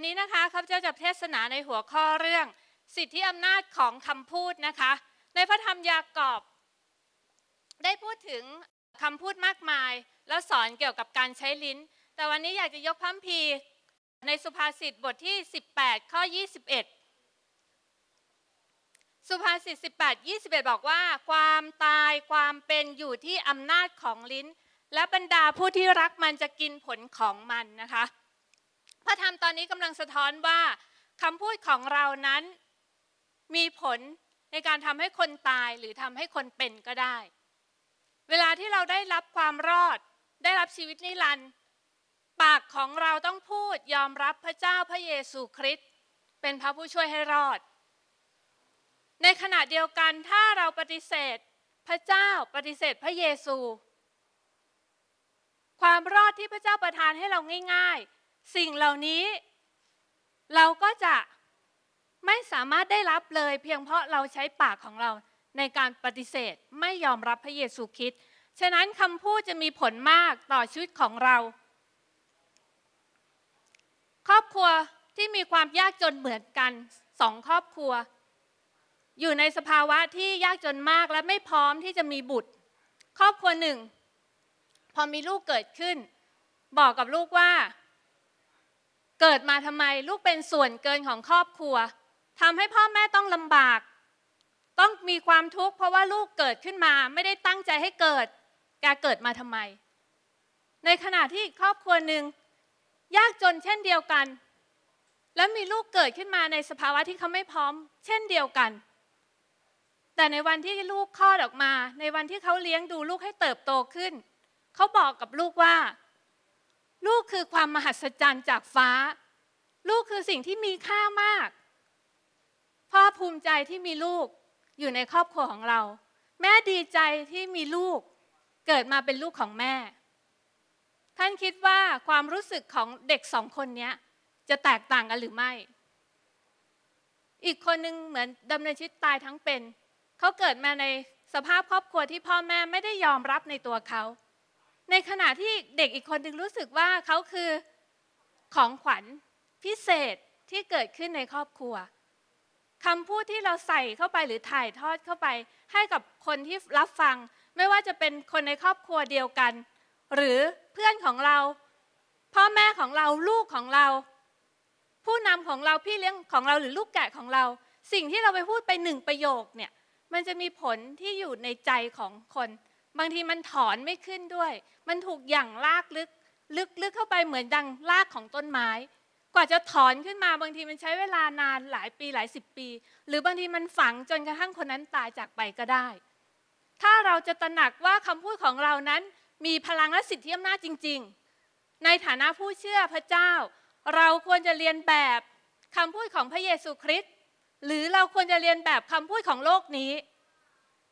วันนี้นะคะข้าพเจ้าจะเทศนาในหัวข้อเรื่องสิทธิอำนาจของคำพูดนะคะในพระธรรมยากอบได้พูดถึงคำพูดมากมายแล้วสอนเกี่ยวกับการใช้ลิ้นแต่วันนี้อยากจะยกพระคัมภีร์ในสุภาษิตบทที่18ข้อ21สุภาษิต18:21บอกว่าความตายความเป็นอยู่ที่อำนาจของลิ้นและบรรดาผู้ที่รักมันจะกินผลของมันนะคะพระธรรมตอนนี้กำลังสะท้อนว่าคำพูดของเรานั้นมีผลในการทำให้คนตายหรือทำให้คนเป็นก็ได้เวลาที่เราได้รับความรอดได้รับชีวิตนิรันดร์ปากของเราต้องพูดยอมรับพระเจ้าพระเยซูคริสต์เป็นพระผู้ช่วยให้รอดในขณะเดียวกันถ้าเราปฏิเสธพระเจ้าปฏิเสธพระเยซูความรอดที่พระเจ้าประทานให้เราง่ายๆสิ่งเหล่านี้เราก็จะไม่สามารถได้รับเลยเพียงเพราะเราใช้ปากของเราในการปฏิเสธไม่ยอมรับพระเยซูคริสต์ฉะนั้นคำพูดจะมีผลมากต่อชีวิตของเราครอบครัวที่มีความยากจนเหมือนกัน2ครอบครัวอยู่ในสภาวะที่ยากจนมากและไม่พร้อมที่จะมีบุตรครอบครัวหนึ่งพอมีลูกเกิดขึ้นบอกกับลูกว่าเกิดมาทำไมลูกเป็นส่วนเกินของครอบครัวทำให้พ่อแม่ต้องลำบากต้องมีความทุกข์เพราะว่าลูกเกิดขึ้นมาไม่ได้ตั้งใจให้เกิดแกเกิดมาทำไมในขณะที่ครอบครัวหนึ่งยากจนเช่นเดียวกันแล้วมีลูกเกิดขึ้นมาในสภาวะที่เขาไม่พร้อมเช่นเดียวกันแต่ในวันที่ลูกคลอดออกมาในวันที่เขาเลี้ยงดูลูกให้เติบโตขึ้นเขาบอกกับลูกว่าลูกคือความมหัศจรรย์จากฟ้าลูกคือสิ่งที่มีค่ามากพ่อภูมิใจที่มีลูกอยู่ในครอบครัวของเราแม่ดีใจที่มีลูกเกิดมาเป็นลูกของแม่ท่านคิดว่าความรู้สึกของเด็กสองคนนี้จะแตกต่างกันหรือไม่อีกคนนึงเหมือนดำเนินชีวิตตายทั้งเป็นเขาเกิดมาในสภาพครอบครัวที่พ่อแม่ไม่ได้ยอมรับในตัวเขาในขณะที่เด็กอีกคนนึงรู้สึกว่าเขาคือของขวัญพิเศษที่เกิดขึ้นในครอบครัวคำพูดที่เราใส่เข้าไปหรือถ่ายทอดเข้าไปให้กับคนที่รับฟังไม่ว่าจะเป็นคนในครอบครัวเดียวกันหรือเพื่อนของเราพ่อแม่ของเราลูกของเราผู้นำของเราพี่เลี้ยงของเราหรือลูกแกะของเราสิ่งที่เราไปพูดไปหนึ่งประโยคเนี่ยมันจะมีผลที่อยู่ในใจของคนบางทีมันถอนไม่ขึ้นด้วยมันถูกหยั่งลากลึกเข้าไปเหมือนดังลากของต้นไม้กว่าจะถอนขึ้นมาบางทีมันใช้เวลานานหลายปีหลายสิบปีหรือบางทีมันฝังจนกระทั่งคนนั้นตายจากไปก็ได้ถ้าเราจะตระหนักว่าคำพูดของเรานั้นมีพลังและสิทธิอำนาจจริงๆในฐานะผู้เชื่อพระเจ้าเราควรจะเรียนแบบคำพูดของพระเยซูคริสต์หรือเราควรจะเรียนแบบคำพูดของโลกนี้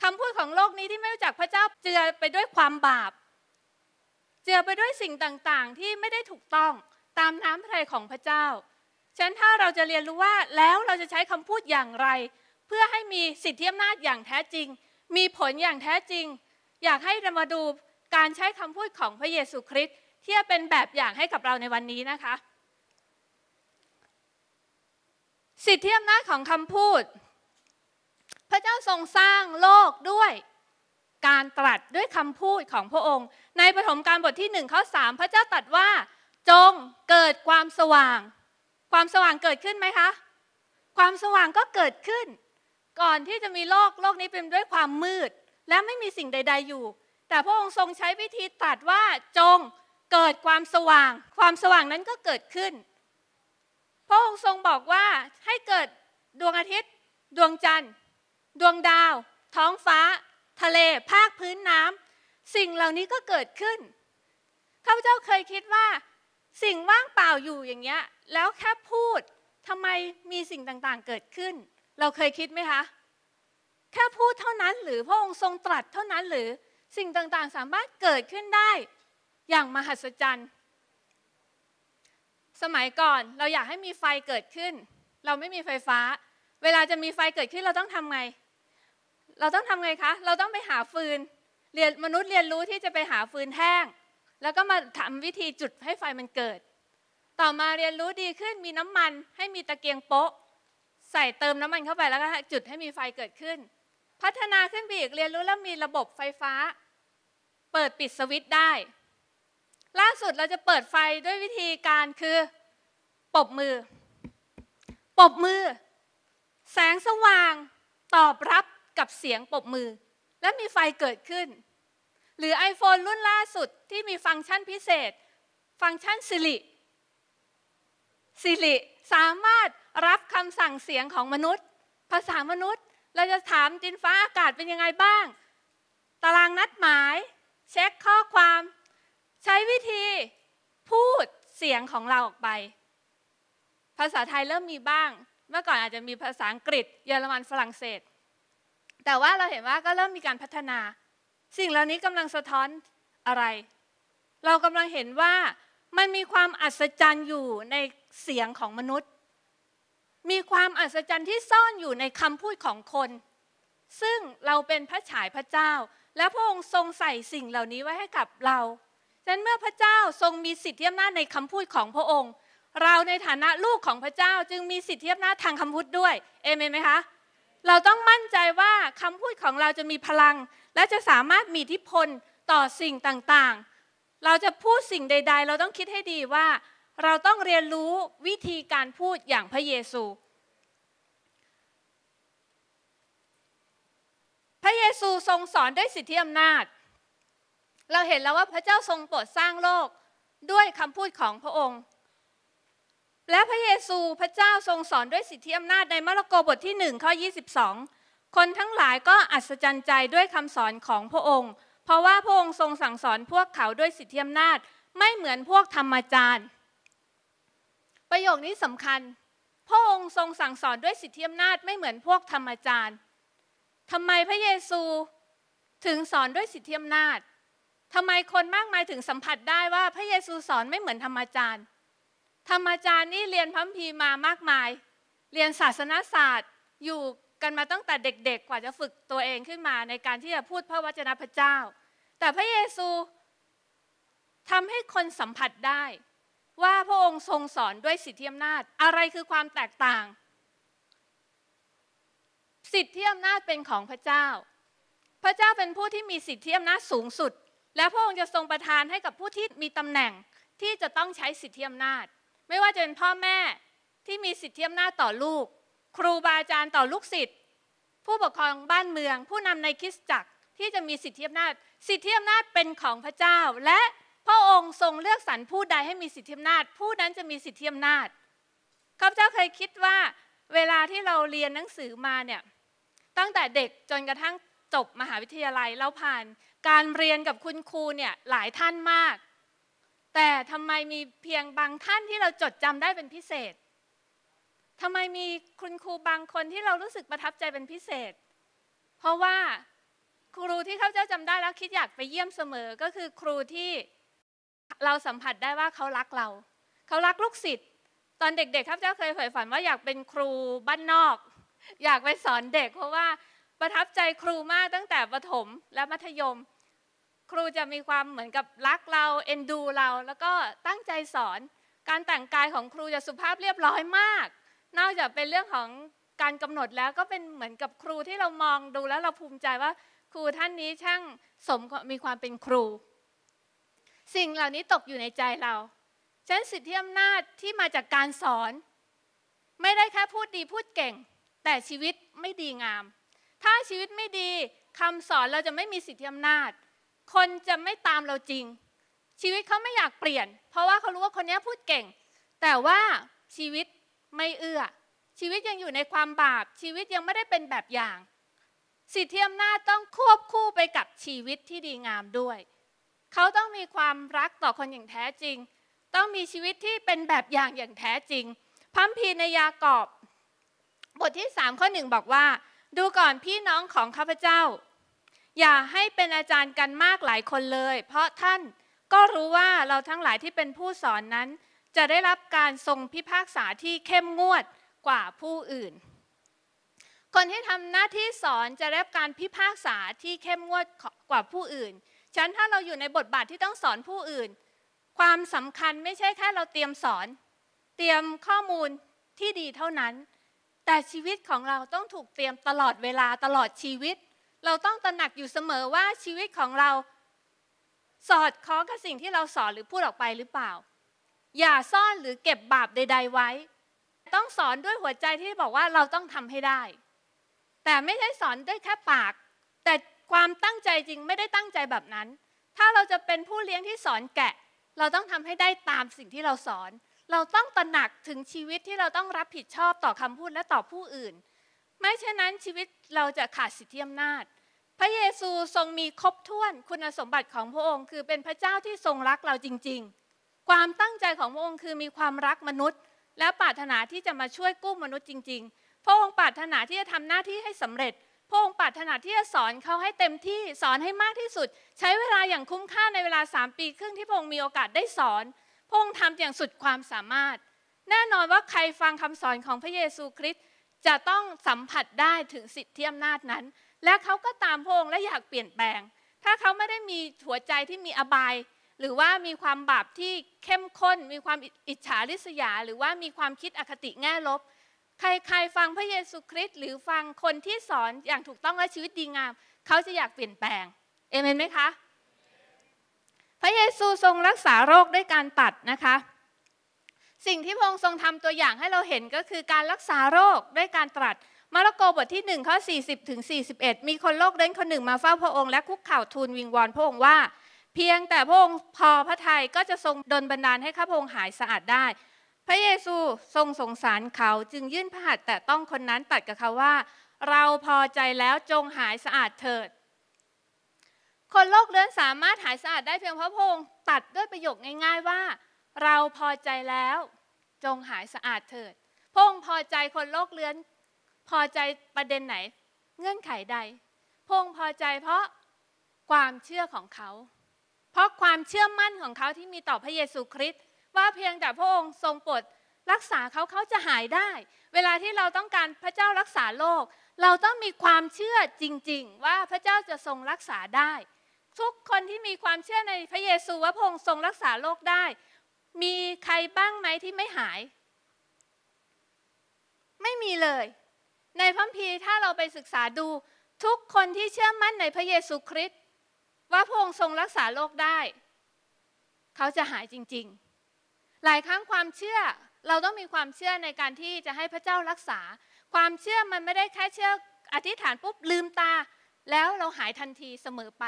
คำพูดของโลกนี้ที่ไม่รู้จักพระเจ้าเจือไปด้วยความบาปเจือไปด้วยสิ่งต่างๆที่ไม่ได้ถูกต้องตามน้ำพระทัยของพระเจ้าฉะนั้นถ้าเราจะเรียนรู้ว่าแล้วเราจะใช้คำพูดอย่างไรเพื่อให้มีสิทธิอำนาจอย่างแท้จริงมีผลอย่างแท้จริงอยากให้เรามาดูการใช้คำพูดของพระเยซูคริสต์ที่จะเป็นแบบอย่างให้กับเราในวันนี้นะคะสิทธิอำนาจของคำพูดพระเจ้าทรงสร้างโลกด้วยการตรัสด้วยคำพูดของพระองค์ในปฐมกาลบทที่1ข้อ3พระเจ้าตรัสว่าจงเกิดความสว่างความสว่างเกิดขึ้นไหมคะความสว่างก็เกิดขึ้นก่อนที่จะมีโลกนี้เป็นด้วยความมืดและไม่มีสิ่งใดๆอยู่แต่พระองค์ทรงใช้วิธีตรัสว่าจงเกิดความสว่างความสว่างนั้นก็เกิดขึ้นพระองค์ทรงบอกว่าให้เกิดดวงอาทิตย์ดวงจันทร์ดวงดาวท้องฟ้าทะเลภาคพื้นน้ำสิ่งเหล่านี้ก็เกิดขึ้นข้าพเจ้าเคยคิดว่าสิ่งว่างเปล่าอยู่อย่างเงี้ยแล้วแค่พูดทำไมมีสิ่งต่างๆเกิดขึ้นเราเคยคิดไหมคะแค่พูดเท่านั้นหรือพระองค์ทรงตรัสเท่านั้นหรือสิ่งต่างๆสามารถเกิดขึ้นได้อย่างมหัศจรรย์สมัยก่อนเราอยากให้มีไฟเกิดขึ้นเราไม่มีไฟฟ้าเวลาจะมีไฟเกิดขึ้นเราต้องทำไงคะเราต้องไปหาฟืนมนุษย์เรียนรู้ที่จะไปหาฟืนแห้งแล้วก็มาทำวิธีจุดให้ไฟมันเกิด ต่อมาเรียนรู้ดีขึ้นมีน้ำมันให้มีตะเกียงโป๊ะใส่เติมน้ำมันเข้าไปแล้วก็จุดให้มีไฟเกิดขึ้นพัฒนาขึ้นไปอีกเรียนรู้แล้วมีระบบไฟฟ้าเปิดปิดสวิตช์ได้ล่าสุดเราจะเปิดไฟด้วยวิธีการคือปรบมือแสงสว่างตอบรับกับเสียงปรบมือและมีไฟเกิดขึ้นหรือ iPhone รุ่นล่าสุดที่มีฟังก์ชันพิเศษฟังก์ชันสิริสามารถรับคำสั่งเสียงของมนุษย์ภาษามนุษย์เราจะถามดินฟ้าอากาศเป็นยังไงบ้างตารางนัดหมายเช็คข้อความใช้วิธีพูดเสียงของเราออกไปภาษาไทยเริ่มมีบ้างเมื่อก่อนอาจจะมีภาษาอังกฤษเยอรมันฝรั่งเศสแต่ว่าเราเห็นว่าก็เริ่มมีการพัฒนาสิ่งเหล่านี้กำลังสะท้อนอะไรเรากำลังเห็นว่ามันมีความอัศจรรย์อยู่ในเสียงของมนุษย์มีความอัศจรรย์ที่ซ่อนอยู่ในคำพูดของคนซึ่งเราเป็นพระฉายพระเจ้าและพระองค์ทรงใส่สิ่งเหล่านี้ไว้ให้กับเราดังนั้นเมื่อพระเจ้าทรงมีสิทธิอำนาจในคำพูดของพระองค์เราในฐานะลูกของพระเจ้าจึงมีสิทธิอำนาจทางคำพูดด้วยเอเมนไหมคะเราต้องมั่นใจว่าคำพูดของเราจะมีพลังและจะสามารถมีอิทธิพลต่อสิ่งต่างๆเราจะพูดสิ่งใดๆเราต้องคิดให้ดีว่าเราต้องเรียนรู้วิธีการพูดอย่างพระเยซูทรงสอนด้วยสิทธิอำนาจเราเห็นแล้วว่าพระเจ้าทรงโปรดสร้างโลกด้วยคำพูดของพระองค์และพระเยซูพระเจ้าทรงสอนด้วยสิทธิอำนาจในมาระโกบทที่1ข้อ22คนทั้งหลายก็อัศจรรย์ใจด้วยคำสอนของพระองค์เพราะว่าพระองค์ทรงสั่งสอนพวกเขาด้วยสิทธิอำนาจไม่เหมือนพวกธรรมาจารย์ประโยคนี้สำคัญพระองค์ทรงสั่งสอนด้วยสิทธิอำนาจไม่เหมือนพวกธรรมาจารย์ทำไมพระเยซูถึงสอนด้วยสิทธิอำนาจทำไมคนมากมายถึงสัมผัสได้ว่าพระเยซูสอนไม่เหมือนธรรมอาจารย์นี่เรียนพระคัมภีร์มามากมายเรียนศาสนศาสตร์อยู่กันมาตั้งแต่เด็กๆกว่าจะฝึกตัวเองขึ้นมาในการที่จะพูดพระวจนะพระเจ้าแต่พระเยซูทำให้คนสัมผัสได้ว่าพระองค์ทรงสอนด้วยสิทธิอำนาจอะไรคือความแตกต่างสิทธิอำนาจเป็นของพระเจ้าพระเจ้าเป็นผู้ที่มีสิทธิอำนาจสูงสุดและพระองค์จะทรงประทานให้กับผู้ที่มีตำแหน่งที่จะต้องใช้สิทธิอำนาจไม่ว่าจะเป็นพ่อแม่ที่มีสิทธิอำนาจต่อลูกครูบาอาจารย์ต่อลูกศิษย์ผู้ปกครองบ้านเมืองผู้นำในคริสตจักรที่จะมีสิทธิอำนาจเป็นของพระเจ้าและพระองค์ทรงเลือกสรรผู้ใดให้มีสิทธิอำนาจผู้นั้นจะมีสิทธิอำนาจข้าพเจ้าเคยคิดว่าเวลาที่เราเรียนหนังสือมาเนี่ยตั้งแต่เด็กจนกระทั่งจบมหาวิทยาลัยเราผ่านการเรียนกับคุณครูเนี่ยหลายท่านมากแต่ทำไมมีเพียงบางท่านที่เราจดจำได้เป็นพิเศษทำไมมีคุณครูบางคนที่เรารู้สึกประทับใจเป็นพิเศษเพราะว่าครูที่ข้าพเจ้าจำได้แล้วคิดอยากไปเยี่ยมเสมอก็คือครูที่เราสัมผัสได้ว่าเขารักเราเขารักลูกศิษย์ตอนเด็กๆข้าพเจ้าเคยใฝ่ฝันว่าอยากเป็นครูบ้านนอกอยากไปสอนเด็กเพราะว่าประทับใจครูมากตั้งแต่ประถมและมัธยมครูจะมีความเหมือนกับรักเราเอ็นดูเราแล้วก็ตั้งใจสอนการแต่งกายของครูจะสุภาพเรียบร้อยมากนอกจากเป็นเรื่องของการกำหนดแล้วก็เป็นเหมือนกับครูที่เรามองดูแล้วเราภูมิใจว่าครูท่านนี้ช่างสมมีความเป็นครูสิ่งเหล่านี้ตกอยู่ในใจเราฉะนั้นสิทธิอำนาจที่มาจากการสอนไม่ได้แค่พูดดีพูดเก่งแต่ชีวิตไม่ดีงามถ้าชีวิตไม่ดีคำสอนเราจะไม่มีสิทธิอำนาจคนจะไม่ตามเราจริงชีวิตเขาไม่อยากเปลี่ยนเพราะว่าเขารู้ว่าคนนี้พูดเก่งแต่ว่าชีวิตไม่เอื้อชีวิตยังอยู่ในความบาปชีวิตยังไม่ได้เป็นแบบอย่างสิทธิอำนาจต้องควบคู่ไปกับชีวิตที่ดีงามด้วยเขาต้องมีความรักต่อคนอย่างแท้จริงต้องมีชีวิตที่เป็นแบบอย่างแท้จริงพระคัมภีร์ในยากอบบทที่3ข้อ1บอกว่าดูก่อนพี่น้องของข้าพเจ้าอย่าให้เป็นอาจารย์กันมากหลายคนเลยเพราะท่านก็รู้ว่าเราทั้งหลายที่เป็นผู้สอนนั้นจะได้รับการทรงพิพากษาที่เข้มงวดกว่าผู้อื่นคนที่ทำหน้าที่สอนจะได้รับการพิพากษาที่เข้มงวดกว่าผู้อื่นฉะนั้นถ้าเราอยู่ในบทบาทที่ต้องสอนผู้อื่นความสำคัญไม่ใช่แค่เราเตรียมสอน เตรียมข้อมูลที่ดีเท่านั้นแต่ชีวิตของเราต้องถูกเตรียมตลอดเวลาตลอดชีวิตเราต้องตระหนักอยู่เสมอว่าชีวิตของเราสอดคล้องกับสิ่งที่เราสอนหรือพูดออกไปหรือเปล่าอย่าซ่อนหรือเก็บบาปใดๆไว้ต้องสอนด้วยหัวใจที่บอกว่าเราต้องทำให้ได้แต่ไม่ใช่สอนด้วยแค่ปากแต่ความตั้งใจจริงไม่ได้ตั้งใจแบบนั้นถ้าเราจะเป็นผู้เลี้ยงที่สอนแกะเราต้องทำให้ได้ตามสิ่งที่เราสอนเราต้องตระหนักถึงชีวิตที่เราต้องรับผิดชอบต่อคำพูดและต่อผู้อื่นไม่เช่นนั้นชีวิตเราจะขาดสิทธิอำนาจพระเยซูทรงมีครบถ้วนคุณสมบัติของพระองค์คือเป็นพระเจ้าที่ทรงรักเราจริงๆความตั้งใจของพระองค์คือมีความรักมนุษย์และปรารถนาที่จะมาช่วยกู้มนุษย์จริงๆพระองค์ปรารถนาที่จะทำหน้าที่ให้สำเร็จพระองค์ปรารถนาที่จะสอนเขาให้เต็มที่สอนให้มากที่สุดใช้เวลาอย่างคุ้มค่าในเวลา3ปีครึ่งที่พระองค์มีโอกาสได้สอนพระองค์ทำอย่างสุดความสามารถแน่นอนว่าใครฟังคำสอนของพระเยซูคริสต์จะต้องสัมผัสได้ถึงสิทธิอำนาจนั้นและเขาก็ตามพระองค์และอยากเปลี่ยนแปลงถ้าเขาไม่ได้มีหัวใจที่มีอบายหรือว่ามีความบาปที่เข้มข้นมีความอิจฉาริษยาหรือว่ามีความคิดอคติแง่ลบใครๆฟังพระเยซูคริสต์หรือฟังคนที่สอนอย่างถูกต้องและชีวิตดีงามเขาจะอยากเปลี่ยนแปลงเอเมนไหมคะพระเยซูทรงรักษาโรคด้วยการตัดนะคะสิ่งที่พระองค์ทรงทำตัวอย่างให้เราเห็นก็คือการรักษาโรคด้วยการตรัสมาระโกบทที่1ข้อ40ถึง41มีคนโรคเรื้อนคนหนึ่งมาเฝ้าพระองค์และคุกเข่าทูลวิงวอนพระองค์ว่าเพียงแต่พระองค์พอพระทัยก็จะทรงดลบันดาลให้ข้าพระองค์หายสะอาดได้พระเยซูทรงสงสารเขาจึงยื่นพระหัตถ์แต่ต้องคนนั้นตัดกับเขาว่าเราพอใจแล้วจงหายสะอาดเถิดคนโรคเรื้อนสามารถหายสะอาดได้เพียงเพราะพระองค์ตัดด้วยประโยคง่ายๆว่าเราพอใจแล้วจงหายสะอาดเถิดพระองค์พอใจคนโรคเรื้อนพอใจประเด็นไหนเงื่อนไขใดพระองค์พอใจเพราะความเชื่อของเขาเพราะความเชื่อมั่นของเขาที่มีต่อพระเยซูคริสต์ว่าเพียงแต่พระองค์ทรงโปรดรักษาเขาเขาจะหายได้เวลาที่เราต้องการพระเจ้ารักษาโรคเราต้องมีความเชื่อจริงๆว่าพระเจ้าจะทรงรักษาได้ทุกคนที่มีความเชื่อในพระเยซูว่าพระองค์ทรงรักษาโรคได้มีใครบ้างไหมที่ไม่หายไม่มีเลยในพระคัมภีร์ถ้าเราไปศึกษาดูทุกคนที่เชื่อมั่นในพระเยซูคริสต์ว่าพระองค์ทรงรักษาโรคได้เขาจะหายจริงๆหลายครั้งความเชื่อเราต้องมีความเชื่อในการที่จะให้พระเจ้ารักษาความเชื่อมันไม่ได้แค่เชื่ออธิษฐานปุ๊บลืมตาแล้วเราหายทันทีเสมอไป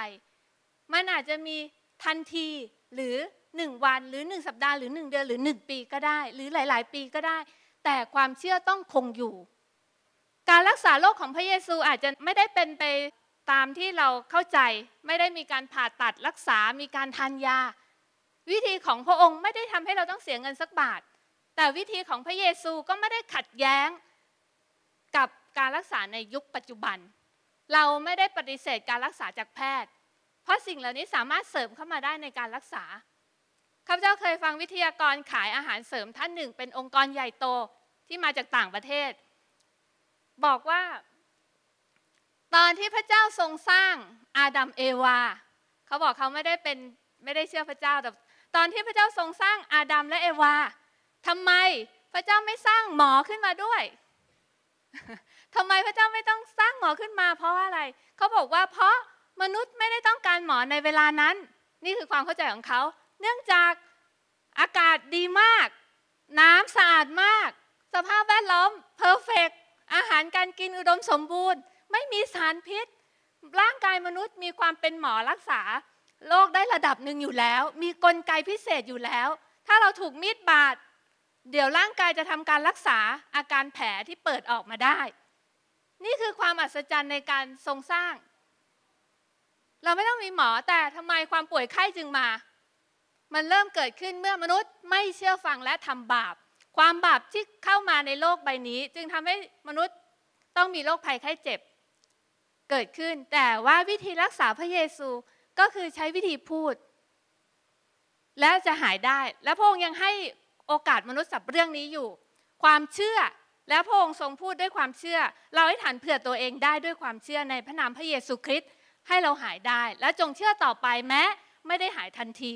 มันอาจจะมีทันทีหรือ1วันหรือ1สัปดาห์หรือ1เดือนหรือ1ปีก็ได้หรือหลายๆปีก็ได้แต่ความเชื่อต้องคงอยู่การรักษาโรคของพระเยซูอาจจะไม่ได้เป็นไปตามที่เราเข้าใจไม่ได้มีการผ่าตัดรักษามีการทานยาวิธีของพระองค์ไม่ได้ทำให้เราต้องเสียเงินสักบาทแต่วิธีของพระเยซูก็ไม่ได้ขัดแย้งกับการรักษาในยุคปัจจุบันเราไม่ได้ปฏิเสธการรักษาจากแพทย์เพราะสิ่งเหล่านี้สามารถเสริมเข้ามาได้ในการรักษาข้าพเจ้าเคยฟังวิทยากรขายอาหารเสริมท่านหนึ่งเป็นองค์กรใหญ่โตที่มาจากต่างประเทศบอกว่าตอนที่พระเจ้าทรงสร้างอาดัมเอวาเขาบอกเขาไม่ได้เชื่อพระเจ้าแต่ตอนที่พระเจ้าทรงสร้างอาดัมและเอวาทำไมพระเจ้าไม่สร้างหมอขึ้นมาด้วยทำไมพระเจ้าไม่ต้องสร้างหมอขึ้นมาเพราะอะไรเขาบอกว่าเพราะมนุษย์ไม่ได้ต้องการหมอในเวลานั้นนี่คือความเข้าใจของเขาเนื่องจากอากาศดีมากน้ำสะอาดมากสภาพแวดล้อมเพอร์เฟกต์อาหารการกินอุดมสมบูรณ์ไม่มีสารพิษร่างกายมนุษย์มีความเป็นหมอรักษาโรคได้ระดับหนึ่งอยู่แล้วมีกลไกพิเศษอยู่แล้วถ้าเราถูกมีดบาดเดี๋ยวร่างกายจะทำการรักษาอาการแผลที่เปิดออกมาได้นี่คือความอัศจรรย์ในการทรงสร้างเราไม่ต้องมีหมอแต่ทำไมความป่วยไข้จึงมามันเริ่มเกิดขึ้นเมื่อมนุษย์ไม่เชื่อฟังและทำบาปความบาปที่เข้ามาในโลกใบนี้จึงทำให้มนุษย์ต้องมีโรคภัยไข้เจ็บเกิดขึ้นแต่ว่าวิธีรักษาพระเยซูก็คือใช้วิธีพูดและจะหายได้และพระองค์ยังให้โอกาสมนุษย์สับเรื่องนี้อยู่ความเชื่อและพระองค์ทรงพูดด้วยความเชื่อเราให้ฐานเผื่อตัวเองได้ด้วยความเชื่อในพระนามพระเยซูคริสต์ให้เราหายได้และจงเชื่อต่อไปแม้ไม่ได้หายทันที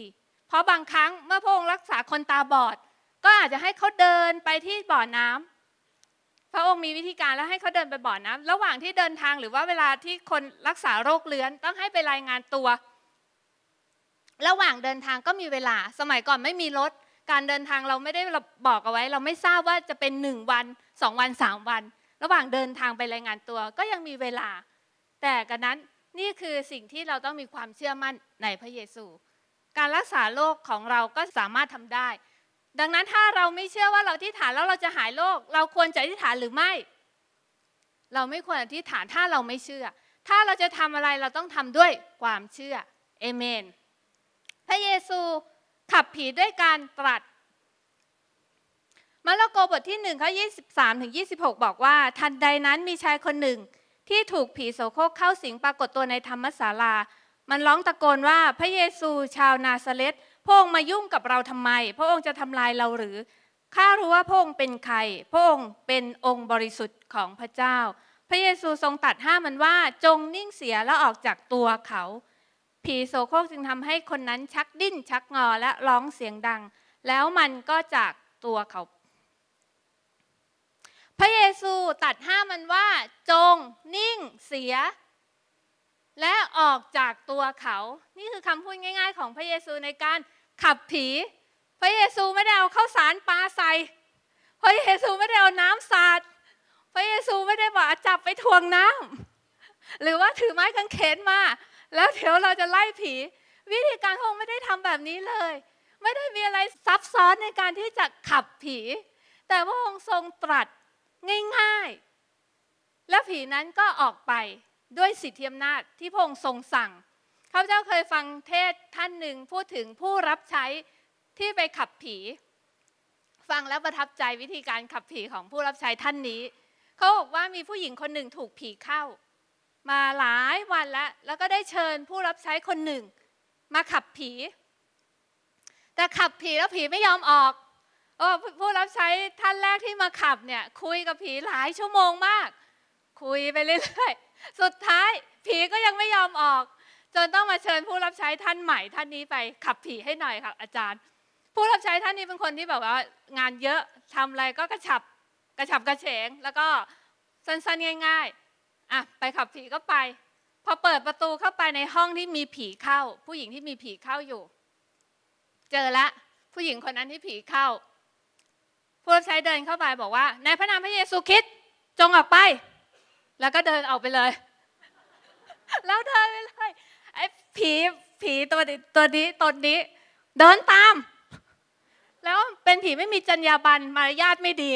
เพราะบางครั้งเมื่อพระองค์รักษาคนตาบอด ก็อาจจะให้เขาเดินไปที่บ่อน้ำพระองค์มีวิธีการแล้วให้เขาเดินไปบ่อน้ำระหว่างที่เดินทางหรือว่าเวลาที่คนรักษาโรคเรื้อนต้องให้ไปรายงานตัวระหว่างเดินทางก็มีเวลาสมัยก่อนไม่มีรถการเดินทางเราไม่ได้บอกเอาไว้เราไม่ทราบว่าจะเป็น1วัน2วัน3วันระหว่างเดินทางไปรายงานตัวก็ยังมีเวลาแต่กระนั้นนี่คือสิ่งที่เราต้องมีความเชื่อมั่นในพระเยซูการรักษาโรคของเราก็สามารถทำได้ดังนั้นถ้าเราไม่เชื่อว่าเราอธิษฐานแล้วเราจะหายโรคเราควรจะอธิษฐานหรือไม่เราไม่ควรอธิษฐานถ้าเราไม่เชื่อถ้าเราจะทำอะไรเราต้องทำด้วยความเชื่อเอเมนพระเยซูขับผีด้วยการตรัสมาระโกบทที่1ข้อ23-26บอกว่าทันใดนั้นมีชายคนหนึ่งที่ถูกผีโสโครกเข้าสิงปรากฏตัวในธรรมศาลามันร้องตะโกนว่าพระเยซูชาวนาซาเรตพระองค์มายุ่งกับเราทำไมพระองค์จะทำลายเราหรือข้ารู้ว่าพระองค์เป็นใครพระองค์เป็นองค์บริสุทธิ์ของพระเจ้าพระเยซูทรงตรัสห้ามมันว่าจงนิ่งเสียและออกจากตัวเขาผีโสโครกจึงทำให้คนนั้นชักดิ้นชักงอและร้องเสียงดังแล้วมันก็จากตัวเขาพระเยซูตรัสห้ามมันว่าจงนิ่งเสียและออกจากตัวเขานี่คือคำพูดง่ายๆของพระเยซูในการขับผีพระเยซูไม่ได้เอาข้าวสารปลาใส่พระเยซูไม่ได้เอาน้ำสาดพระเยซูไม่ได้บอกจับไปทวงน้ำหรือว่าถือไม้กางเขนมาแล้วเดี๋ยวเราจะไล่ผีวิธีการคงไม่ได้ทำแบบนี้เลยไม่ได้มีอะไรซับซ้อนในการที่จะขับผีแต่พระองค์ทรงตรัสง่ายๆและผีนั้นก็ออกไปด้วยสิทธิอำนาจที่พระองค์ทรงสั่งข้าพเจ้าเคยฟังเทศท่านหนึ่งพูดถึงผู้รับใช้ที่ไปขับผีฟังแล้วประทับใจวิธีการขับผีของผู้รับใช้ท่านนี้เขาบอกว่ามีผู้หญิงคนหนึ่งถูกผีเข้ามาหลายวันแล้วก็ได้เชิญผู้รับใช้คนหนึ่งมาขับผีแต่ขับผีแล้วผีไม่ยอมออกผู้รับใช้ท่านแรกที่มาขับเนี่ยคุยกับผีหลายชั่วโมงมากคุยไปเรื่อยๆสุดท้ายผีก็ยังไม่ยอมออกจนต้องมาเชิญผู้รับใช้ท่านใหม่ท่านนี้ไปขับผีให้หน่อยค่ะอาจารย์ผู้รับใช้ท่านนี้เป็นคนที่แบบว่างานเยอะทำอะไรก็กระฉับกระเฉงแล้วก็สั้นๆง่ายๆอ่ะไปขับผีก็ไปพอเปิดประตูเข้าไปในห้องที่มีผีเข้าผู้หญิงที่มีผีเข้าอยู่เจอละผู้หญิงคนนั้นที่ผีเข้าผู้รับใช้เดินเข้าไปบอกว่าในพระนามพระเยซูคริสต์จงออกไปแล้วก็เดินออกไปเลยแล้วเดินไปเลยไอ้ผีตัวนี้เดินตามแล้วเป็นผีไม่มีจรรยาบรรณมารยาทไม่ดี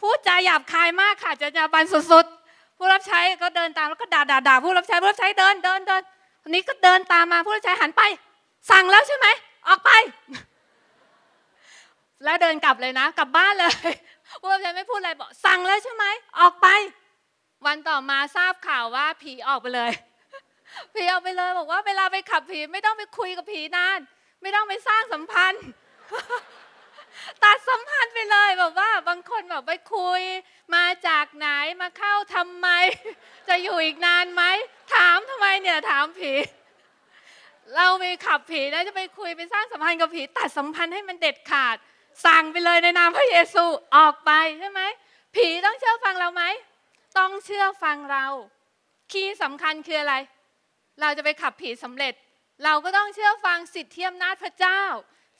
พูดจาหยาบคายมากค่ะจรรยาบรรณสุดๆผู้รับใช้ก็เดินตามแล้วก็ด่าผู้รับใช้เดินคนนี้ก็เดินตามมาผู้รับใช้หันไปสั่งแล้วใช่ไหมออกไปแล้วเดินกลับเลยนะกลับบ้านเลยผู้รับใช้ไม่พูดอะไรบอกสั่งแล้วใช่ไหมออกไปวันต่อมาทราบข่าวว่าผีออกไปเลยผีออกไปเลยบอกว่าเวลาไปขับผีไม่ต้องไปคุยกับผีนานไม่ต้องไปสร้างสัมพันธ์ตัดสัมพันธ์ไปเลยบอกว่าบางคนแบบไปคุยมาจากไหนมาเข้าทำไมจะอยู่อีกนานไหมถามทำไมเนี่ยถามผีเราไปขับผีแล้วจะไปคุยไปสร้างสัมพันธ์กับผีตัดสัมพันธ์ให้มันเด็ดขาดสั่งไปเลยในนามพระเยซูออกไปใช่ไหมผีต้องเชื่อฟังเราไหมต้องเชื่อฟังเราคีย์สำคัญคืออะไรเราจะไปขับผีสำเร็จเราก็ต้องเชื่อฟังสิทธิอำนาจพระเจ้า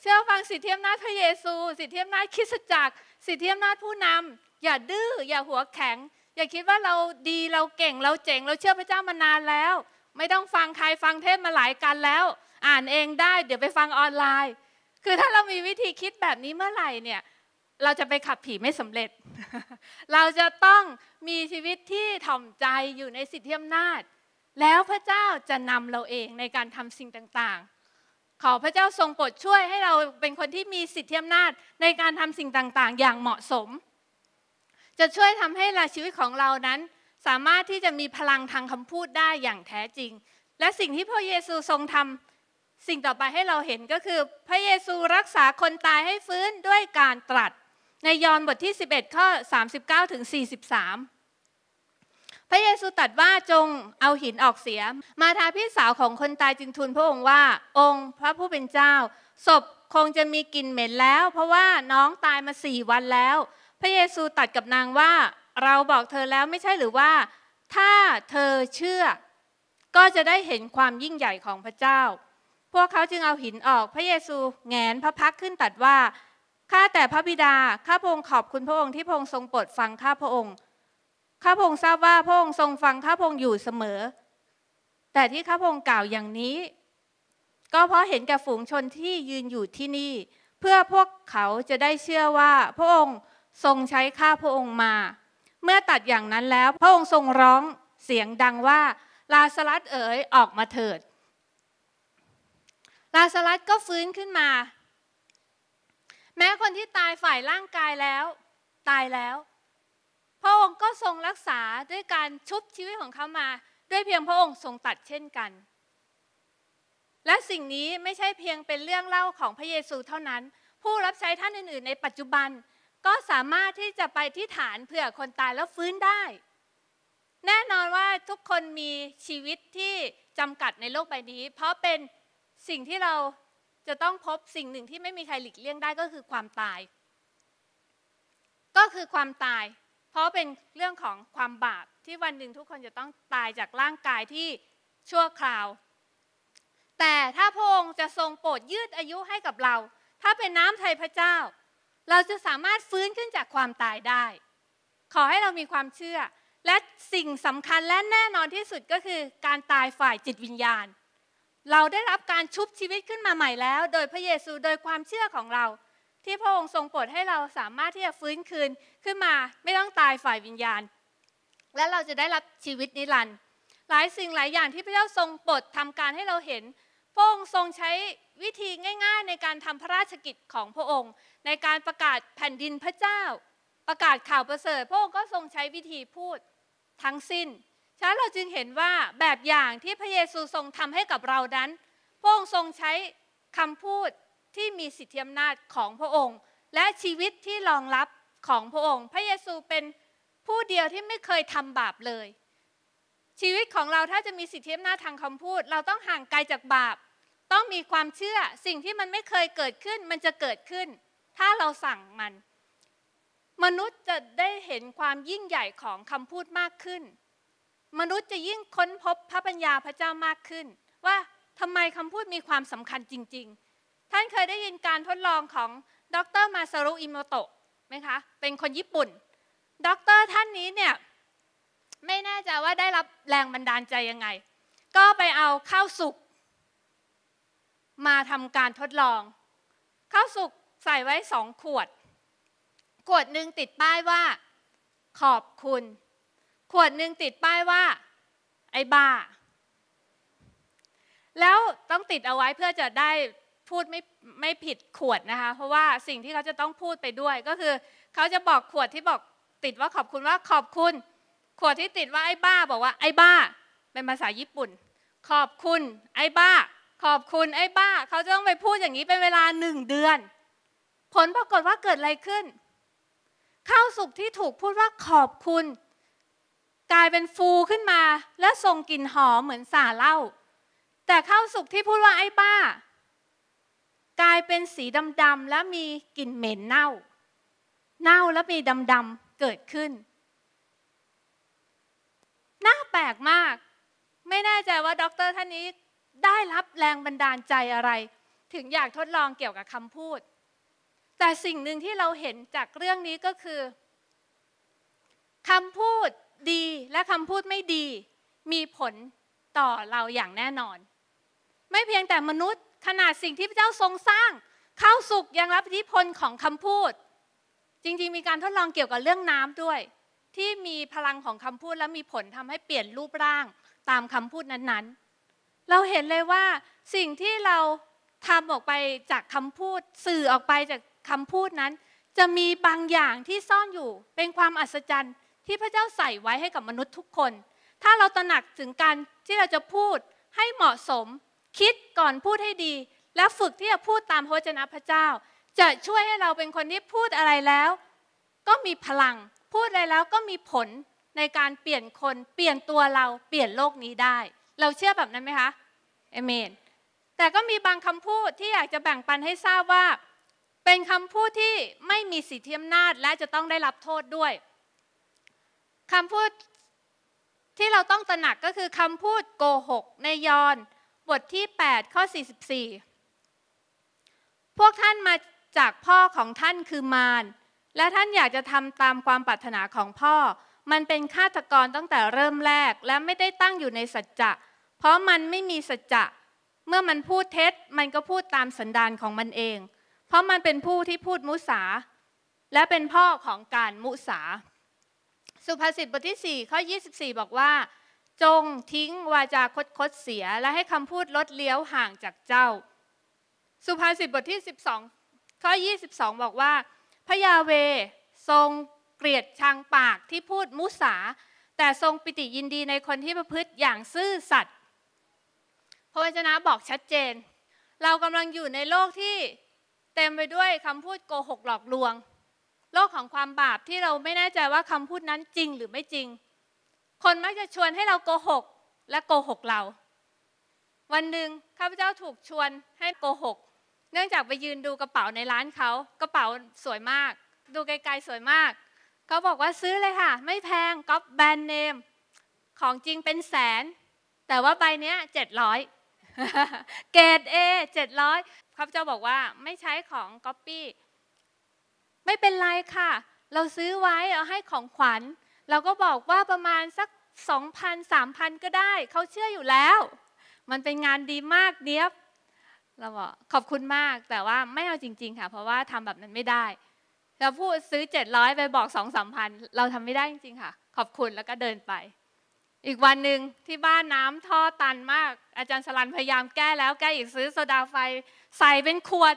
เชื่อฟังสิทธิอำนาจพระเยซูสิทธิอำนาจคริสตจักรสิทธิอำนาจผู้นำอย่าดื้ออย่าหัวแข็งอย่าคิดว่าเราดีเราเก่งเราเจ๋งเราเชื่อพระเจ้ามานานแล้วไม่ต้องฟังใครฟังเทศมาหลายกันแล้วอ่านเองได้เดี๋ยวไปฟังออนไลน์คือถ้าเรามีวิธีคิดแบบนี้เมื่อไหร่เนี่ยเราจะไปขับผีไม่สำเร็จเราจะต้องมีชีวิตที่ถ่อมใจอยู่ในสิทธิอำนาจแล้วพระเจ้าจะนำเราเองในการทำสิ่งต่างๆขอพระเจ้าทรงโปรดช่วยให้เราเป็นคนที่มีสิทธิอำนาจในการทำสิ่งต่างๆอย่างเหมาะสมจะช่วยทำให้ชีวิตของเรานั้นสามารถที่จะมีพลังทางคำพูดได้อย่างแท้จริงและสิ่งที่พระเยซูทรงทำสิ่งต่อไปให้เราเห็นก็คือพระเยซูรักษาคนตายให้ฟื้นด้วยการตรัสในยอห์นบทที่11ข้อ39-43พระเยซูตรัสว่าจงเอาหินออกเสียมาทาพี่สาวของคนตายจึงทูลพระองค์ว่าองค์พระผู้เป็นเจ้าศพ คงจะมีกลิ่นเหม็นแล้วเพราะว่าน้องตายมา4 วันแล้วพระเยซูตรัสกับนางว่าเราบอกเธอแล้วไม่ใช่หรือว่าถ้าเธอเชื่อก็จะได้เห็นความยิ่งใหญ่ของพระเจ้าพวกเขาจึงเอาหินออกพระเยซูแหงนพระพักขึ้นตรัสว่าข้าแต่พระบิดาข้าพระองค์ขอบคุณพระองค์ที่พระองค์ทรงโปรดฟังข้าพระองค์ข้าพระองค์ทราบว่าพระองค์ทรงฟังข้าพระองค์อยู่เสมอแต่ที่ข้าพระองค์กล่าวอย่างนี้ก็เพราะเห็นแก่ฝูงชนที่ยืนอยู่ที่นี่เพื่อพวกเขาจะได้เชื่อว่าพระองค์ทรงใช้ข้าพระองค์มาเมื่อตัดอย่างนั้นแล้วพระองค์ทรงร้องเสียงดังว่าลาซารัสเอ๋ยออกมาเถิดลาซารัสก็ฟื้นขึ้นมาแม้คนที่ตายฝ่ายร่างกายแล้วตายแล้วพระองค์ก็ทรงรักษาด้วยการชุบชีวิตของเขามาด้วยเพียงพระองค์ทรงตัดเช่นกันและสิ่งนี้ไม่ใช่เพียงเป็นเรื่องเล่าของพระเยซูเท่านั้นผู้รับใช้ท่านอื่นๆในปัจจุบันก็สามารถที่จะไปที่ฐานเผื่อคนตายแล้วฟื้นได้แน่นอนว่าทุกคนมีชีวิตที่จำกัดในโลกใบนี้เพราะเป็นสิ่งที่เราจะต้องพบสิ่งหนึ่งที่ไม่มีใครหลีกเลี่ยงได้ก็คือความตายเพราะเป็นเรื่องของความบาปที่วันหนึ่งทุกคนจะต้องตายจากร่างกายที่ชั่วคราวแต่ถ้าพระองค์จะทรงโปรดยืดอายุให้กับเราถ้าเป็นน้ำไทยพระเจ้าเราจะสามารถฟื้นขึ้นจากความตายได้ขอให้เรามีความเชื่อและสิ่งสำคัญและแน่นอนที่สุดก็คือการตายฝ่ายจิตวิญญาณเราได้รับการชุบชีวิตขึ้นมาใหม่แล้วโดยพระเยซูโดยความเชื่อของเราที่พระองค์ทรงโปรดให้เราสามารถที่จะฟื้นคืนขึ้นมาไม่ต้องตายฝ่ายวิญญาณและเราจะได้รับชีวิตนิรันดร์หลายสิ่งหลายอย่างที่พระเจ้าทรงโปรดทำการให้เราเห็นพระองค์ทรงใช้วิธีง่ายๆในการทำพระราชกิจของพระองค์ในการประกาศแผ่นดินพระเจ้าประกาศข่าวประเสริฐพระองค์ก็ทรงใช้วิธีพูดทั้งสิ้นฉะนั้นเราจึงเห็นว่าแบบอย่างที่พระเยซูทรงทำให้กับเรานั้นพระองค์ทรงใช้คำพูดที่มีสิทธิอำนาจของพระองค์และชีวิตที่รองรับของพระองค์พระเยซูเป็นผู้เดียวที่ไม่เคยทำบาปเลยชีวิตของเราถ้าจะมีสิทธิอำนาจทางคำพูดเราต้องห่างไกลจากบาปต้องมีความเชื่อสิ่งที่มันไม่เคยเกิดขึ้นมันจะเกิดขึ้นถ้าเราสั่งมันมนุษย์จะได้เห็นความยิ่งใหญ่ของคำพูดมากขึ้นมนุษย์จะยิ่งค้นพบพระปัญญาพระเจ้ามากขึ้นว่าทำไมคำพูดมีความสำคัญจริงๆท่านเคยได้ยินการทดลองของดร.มาซารุ อิโมโตะไหมคะเป็นคนญี่ปุ่นดร.ท่านนี้เนี่ยไม่แน่ใจว่าได้รับแรงบันดาลใจยังไงก็ไปเอาข้าวสุกมาทำการทดลองข้าวสุกใส่ไว้2 ขวดขวดหนึ่งติดป้ายว่าขอบคุณขวดหนึ่งติดป้ายว่าไอ้บ้าแล้วต้องติดเอาไว้เพื่อจะได้พูดไม่ผิดขวดนะคะเพราะว่าสิ่งที่เขาจะต้องพูดไปด้วยก็คือเขาจะบอกขวดที่บอกติดว่าขอบคุณว่าขอบคุณขวดที่ติดว่าไอ้บ้าบอกว่าไอ้บ้าเป็นภาษาญี่ปุ่นขอบคุณไอ้บ้าขอบคุณไอ้บ้าเขาจะต้องไปพูดอย่างนี้เป็นเวลา1 เดือนผลปรากฏว่าเกิดอะไรขึ้นข้าวสุกที่ถูกพูดว่าขอบคุณกลายเป็นฟูขึ้นมาและส่งกลิ่นหอมเหมือนสาเหล้าแต่ข้าวสุกที่พูดว่าไอ้บ้ากลายเป็นสีดำๆและมีกลิ่นเหม็นเน่าและมีดำๆเกิดขึ้นน่าแปลกมากไม่แน่ใจว่าด็อกเตอร์ท่านนี้ได้รับแรงบันดาลใจอะไรถึงอยากทดลองเกี่ยวกับคำพูดแต่สิ่งหนึ่งที่เราเห็นจากเรื่องนี้ก็คือคำพูดดีและคำพูดไม่ดีมีผลต่อเราอย่างแน่นอนไม่เพียงแต่มนุษย์ขนาดสิ่งที่พระเจ้าทรงสร้างข้าวสุกยังรับอิทธิพลของคำพูดจริงๆมีการทดลองเกี่ยวกับเรื่องน้ำด้วยที่มีพลังของคำพูดและมีผลทำให้เปลี่ยนรูปร่างตามคำพูดนั้นๆเราเห็นเลยว่าสิ่งที่เราทำออกไปจากคำพูดสื่อออกไปจากคำพูดนั้นจะมีบางอย่างที่ซ่อนอยู่เป็นความอัศจรรย์ที่พระเจ้าใส่ไว้ให้กับมนุษย์ทุกคนถ้าเราตระหนักถึงการที่เราจะพูดให้เหมาะสมคิดก่อนพูดให้ดีและฝึกที่จะพูดตามพระวจนะพระเจ้าจะช่วยให้เราเป็นคนที่พูดอะไรแล้วก็มีพลังพูดอะไรแล้วก็มีผลในการเปลี่ยนคนเปลี่ยนตัวเราเปลี่ยนโลกนี้ได้เราเชื่อแบบนั้นไหมคะเอเมน แต่ก็มีบางคำพูดที่อยากจะแบ่งปันให้ทราบว่าเป็นคำพูดที่ไม่มีสิทธิอำนาจและจะต้องได้รับโทษด้วยคำพูดที่เราต้องตระหนักก็คือคำพูดโกหกในยอห์นบทที่8ข้อ44พวกท่านมาจากพ่อของท่านคือมารและท่านอยากจะทำตามความปรารถนาของพ่อมันเป็นฆาตกรตั้งแต่เริ่มแรกและไม่ได้ตั้งอยู่ในสัจจะเพราะมันไม่มีสัจจะเมื่อมันพูดเท็จมันก็พูดตามสันดานของมันเองเพราะมันเป็นผู้ที่พูดมุสาและเป็นพ่อของการมุสาสุภาษิตบทที่4ข้อ24บอกว่าจงทิ้งวาจาคดๆเสียและให้คำพูดลดเลี้ยวห่างจากเจ้าสุภาษิตบทที่12ข้อ22บอกว่าพระยาเวทรงเกลียดชังปากที่พูดมุสาแต่ทรงปิติยินดีในคนที่ประพฤติอย่างซื่อสัตย์พระวจนะบอกชัดเจนเรากำลังอยู่ในโลกที่เต็มไปด้วยคำพูดโกหกหลอกลวงโลกของความบาปที่เราไม่แน่ใจว่าคำพูดนั้นจริงหรือไม่จริงคนมักจะชวนให้เราโกหกและโกหกเราวันหนึ่งข้าพเจ้าถูกชวนให้โกหกเนื่องจากไปยืนดูกระเป๋าในร้านเขากระเป๋าสวยมากดูไกลๆสวยมากเขาบอกว่าซื้อเลยค่ะไม่แพงก๊อปแบรนด์เนมของจริงเป็นแสนแต่ว่าใบเนี้ย700เกรด A 700ข้าพเจ้าบอกว่าไม่ใช้ของก๊อปปี้ไม่เป็นไรค่ะเราซื้อไว้เอาให้ของขวัญเราก็บอกว่าประมาณสัก 2,000-3,000 ก็ได้เขาเชื่ออยู่แล้วมันเป็นงานดีมากเนี้ยเราบอกขอบคุณมากแต่ว่าไม่เอาจริงๆค่ะเพราะว่าทำแบบนั้นไม่ได้เราพูดซื้อ700ไปบอก 2-3,000 เราทำไม่ได้จริงๆค่ะขอบคุณแล้วก็เดินไปอีกวันหนึ่งที่บ้านน้ำท่อตันมากอาจารย์สลันพยายามแก้แล้วแก้อีกซื้อโซดาไฟใส่เป็นขวด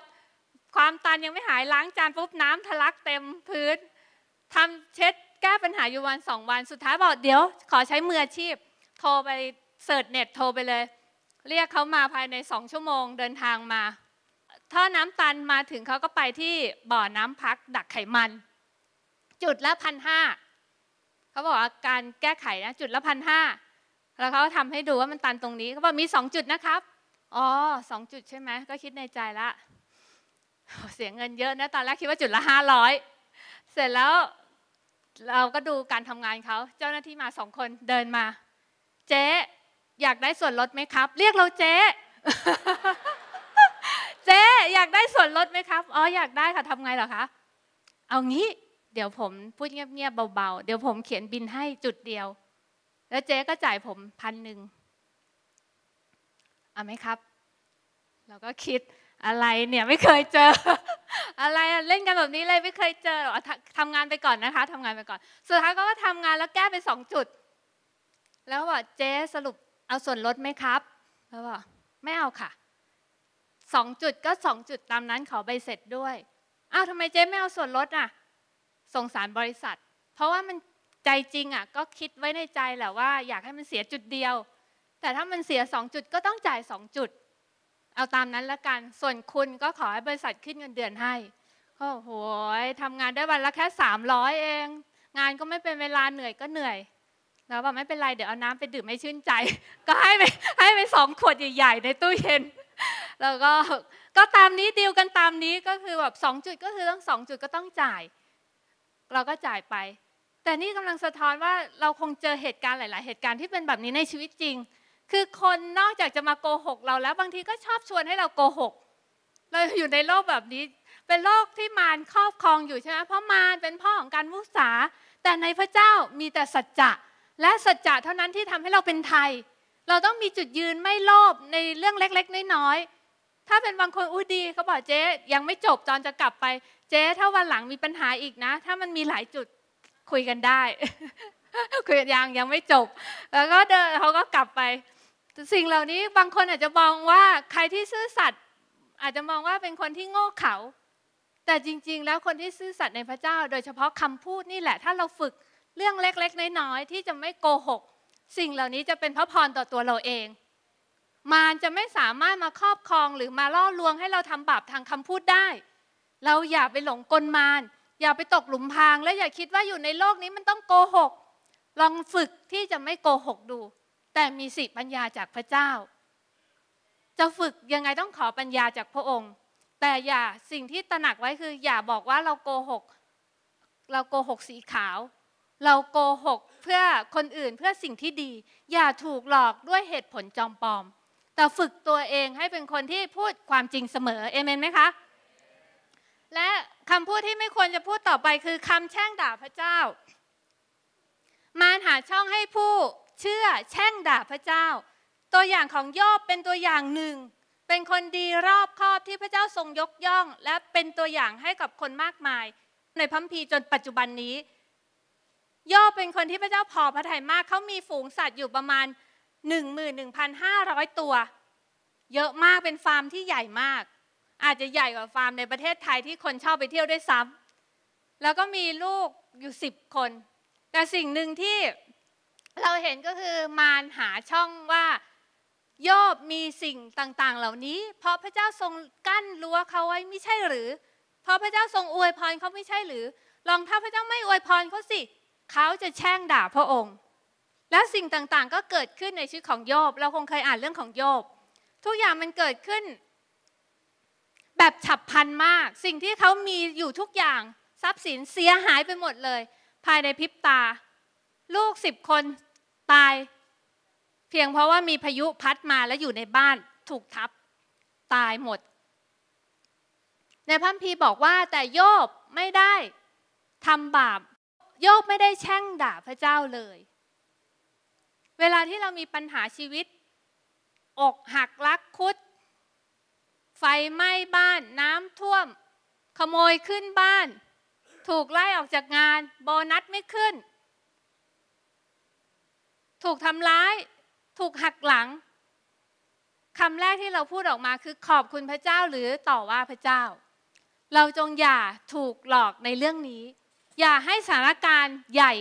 ความตันยังไม่หายล้างจานปุ๊บน้ำทะลักเต็มพื้นทำเช็ดแก้ปัญหาอยู่วัน2วันสุดท้ายบอกเดี๋ยวขอใช้มืออาชีพโทรไปเสิร์ชเน็ตโทรไปเลยเรียกเขามาภายใน2ชั่วโมงเดินทางมาท่อน้ำตันมาถึงเขาก็ไปที่บ่อน้ำพักดักไขมันจุดละ1,500เขาบอกว่าการแก้ไขนะจุดละ1,500แล้วเขาทำให้ดูว่ามันตันตรงนี้เขาบอกมี2จุดนะครับอ๋อ2จุดใช่ไหมก็คิดในใจละเสียเงินเยอะนะตอนแรกคิดว่าจุดละ500เสร็จแล้วเราก็ดูการทำงานเขาเจ้าหน้าที่มา2คนเดินมาเจ๊อยากได้ส่วนลดไหมครับเรียกเราเจ๊ เจ๊อยากได้ส่วนลดไหมครับอ๋ออยากได้ค่ะทำไงเหรอคะเอางี้เดี๋ยวผมพูดเงียบๆเบาๆเดี๋ยวผมเขียนบินให้จุดเดียวแล้วเจ๊ก็จ่ายผม1,100เอาไหมครับเราก็คิดอะไรเนี่ยไม่เคยเจอ อะไรเล่นกันแบบนี้เลยไม่เคยเจอทำงานไปก่อนนะคะทำงานไปก่อนสุดท้ายก็ทำงานแล้วแก้ไป2จุดแล้วบอกเจ๊สรุปเอาส่วนลดไหมครับแล้วบอกไม่เอาค่ะ2จุดก็2จุดตามนั้นขอใบเสร็จด้วยอ้าวทำไมเจ๊ไม่เอาส่วนลดอ่ะสงสารบริษัทเพราะว่ามันใจจริงอ่ะก็คิดไว้ในใจแหละว่าอยากให้มันเสียจุดเดียวแต่ถ้ามันเสีย2จุดก็ต้องจ่าย2จุดเอาตามนั้นละกันส่วนคุณก็ขอให้บริษัทขึ้นเงินเดือนให้โอ้โหทำงานได้วันละแค่300เองงานก็ไม่เป็นเวลาเหนื่อยก็เหนื่อยแล้วบอกไม่เป็นไรเดี๋ยวเอาน้ำไปดื่มให้ชื่นใจก็ให้ไป2 ขวดใหญ่ๆในตู้เย็นแล้วก็ตามนี้ดีลกันตามนี้ก็คือแบบ2จุดก็คือต้อง2จุดก็ต้องจ่ายเราก็จ่ายไปแต่นี่กำลังสะท้อนว่าเราคงเจอเหตุการณ์หลายๆเหตุการณ์ที่เป็นแบบนี้ในชีวิตจริงคือคนนอกจากจะมาโกหกเราแล้วบางทีก็ชอบชวนให้เราโกหกเราอยู่ในโลกแบบนี้เป็นโลกที่มารครอบครองอยู่ใช่ไหมเพราะมารเป็นพ่อของการมุสาแต่ในพระเจ้ามีแต่สัจจะและสัจจะเท่านั้นที่ทำให้เราเป็นไทยเราต้องมีจุดยืนไม่โลภในเรื่องเล็กๆน้อยๆถ้าเป็นบางคนอู้ดีเขาบอกเจ๊ยังไม่จบจอนจะกลับไปเจ๊ถ้าวันหลังมีปัญหาอีกนะถ้ามันมีหลายจุดคุยกันได้ คุยยังไม่จบแล้วก็เดินเขาก็กลับไปสิ่งเหล่านี้บางคนอาจจะมองว่าใครที่ซื่อสัตย์อาจจะมองว่าเป็นคนที่โง่เขลาแต่จริงๆแล้วคนที่ซื่อสัตย์ในพระเจ้าโดยเฉพาะคำพูดนี่แหละถ้าเราฝึกเรื่องเล็กๆน้อยๆที่จะไม่โกหกสิ่งเหล่านี้จะเป็นพระพรต่อตัวเราเองมารจะไม่สามารถมาครอบครองหรือมาล่อลวงให้เราทำบาปทางคำพูดได้เราอย่าไปหลงกลมารอย่าไปตกหลุมพรางและอย่าคิดว่าอยู่ในโลกนี้มันต้องโกหกลองฝึกที่จะไม่โกหกดูแต่มีสติปัญญาจากพระเจ้า จะฝึกยังไงต้องขอปัญญาจากพระองค์แต่อย่าสิ่งที่ตระหนักไว้คืออย่าบอกว่าเราโกหกสีขาวเราโกหกเพื่อคนอื่นเพื่อสิ่งที่ดีอย่าถูกหลอกด้วยเหตุผลจอมปลอมแต่ฝึกตัวเองให้เป็นคนที่พูดความจริงเสมอเอเมนไหมคะและคำพูดที่ไม่ควรจะพูดต่อไปคือคำแช่งด่าพระเจ้ามารหาช่องให้ผู้เชื่อแช่งด่าพระเจ้าตัวอย่างของโยบเป็นตัวอย่างหนึ่งเป็นคนดีรอบคอบที่พระเจ้าทรงยกย่องและเป็นตัวอย่างให้กับคนมากมายในพระคัมภีร์จนปัจจุบันนี้โยบเป็นคนที่พระเจ้าพอพระทัยมากเขามีฝูงสัตว์อยู่ประมาณ 11,500 ตัวเยอะมากเป็นฟาร์มที่ใหญ่มากอาจจะใหญ่กว่าฟาร์มในประเทศไทยที่คนชอบไปเที่ยวด้วยซ้ำแล้วก็มีลูกอยู่10 คนแต่สิ่งหนึ่งที่เราเห็นก็คือมารหาช่องว่าโยบมีสิ่งต่างๆเหล่านี้เพราะพระเจ้าทรงกั้นรั้วเขาไว้ไม่ใช่หรือเพราะพระเจ้าทรงอวยพรเขาไม่ใช่หรือลองถ้าพระเจ้าไม่อวยพรเขาสิเขาจะแช่งด่าพระองค์แล้วสิ่งต่างๆก็เกิดขึ้นในชีวิตของโยบเราคงเคยอ่านเรื่องของโยบทุกอย่างมันเกิดขึ้นแบบฉับพลันมากสิ่งที่เขามีอยู่ทุกอย่างทรัพย์สินเสียหายไปหมดเลยภายในพริบตาลูก10 คนตายเพียงเพราะว่ามีพายุพัดมาและอยู่ในบ้านถูกทับตายหมดในพระคัมภีร์บอกว่าแต่โยบไม่ได้ทำบาปโยบไม่ได้แช่งด่าพระเจ้าเลยเวลาที่เรามีปัญหาชีวิตอกหักรักคุดไฟไหม้บ้านน้ำท่วมขโมยขึ้นบ้านถูกไล่ออกจากงานโบนัสไม่ขึ้นถูกทำร้ายถูกหักหลังคำแรกที่เราพูดออกมาคือขอบคุณพระเจ้าหรือต่อว่าพระเจ้าเราจงอย่าถูกหลอกในเรื่องนี้อย่าให้สถานการณ์ใหญ่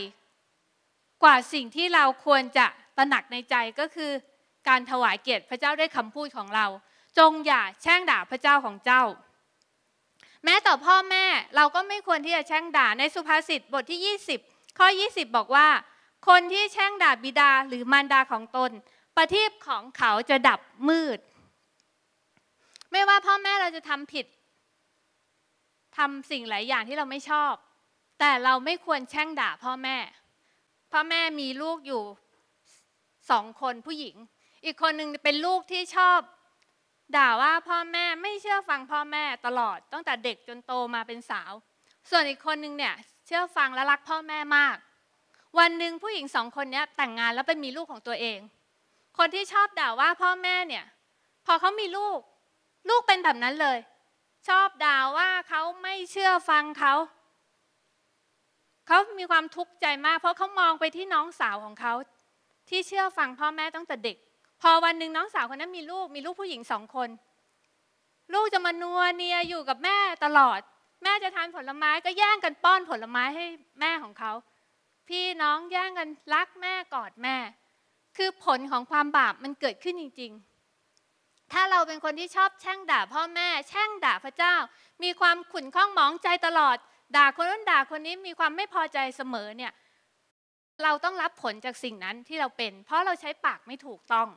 กว่าสิ่งที่เราควรจะตระหนักในใจก็คือการถวายเกียรติพระเจ้าด้วยคำพูดของเราจงอย่าแช่งด่าพระเจ้าของเจ้าแม้ต่อพ่อแม่เราก็ไม่ควรที่จะแช่งด่าในสุภาษิตบทที่20ข้อ20บอกว่าคนที่แช่งด่าบิดาหรือมารดาของตนประทีปของเขาจะดับมืดไม่ว่าพ่อแม่เราจะทำผิดทำสิ่งหลายอย่างที่เราไม่ชอบแต่เราไม่ควรแช่งด่าพ่อแม่พ่อแม่มีลูกอยู่2 คนผู้หญิงอีกคนหนึ่งเป็นลูกที่ชอบด่าว่าพ่อแม่ไม่เชื่อฟังพ่อแม่ตลอดตั้งแต่เด็กจนโตมาเป็นสาวส่วนอีกคนหนึ่งเนี่ยเชื่อฟังและรักพ่อแม่มากวันหนึ่งผู้หญิง2 คนนี้แต่งงานแล้วไปมีลูกของตัวเองคนที่ชอบด่าว่าพ่อแม่เนี่ยพอเขามีลูกเป็นแบบนั้นเลยชอบด่าว่าเขาไม่เชื่อฟังเขามีความทุกข์ใจมากเพราะเขามองไปที่น้องสาวของเขาที่เชื่อฟังพ่อแม่ตั้งแต่เด็กพอวันหนึ่งน้องสาวคนนั้นมีลูกผู้หญิง2 คนลูกจะมานัวเนียอยู่กับแม่ตลอดแม่จะทานผลไม้ก็แย่งกันป้อนผลไม้ให้แม่ของเขาพี่น้องแย่งกันรักแม่กอดแม่คือผลของความบาปมันเกิดขึ้นจริงๆถ้าเราเป็นคนที่ชอบแช่งด่าพ่อแม่แช่งด่าพระเจ้ามีความขุ่นข้องหมองใจตลอดด่าคนนั้นด่าคนนี้มีความไม่พอใจเสมอเนี่ยเราต้องรับผลจากสิ่งนั้นที่เราเป็นเพราะเราใช้ปากไม่ถูกต้อง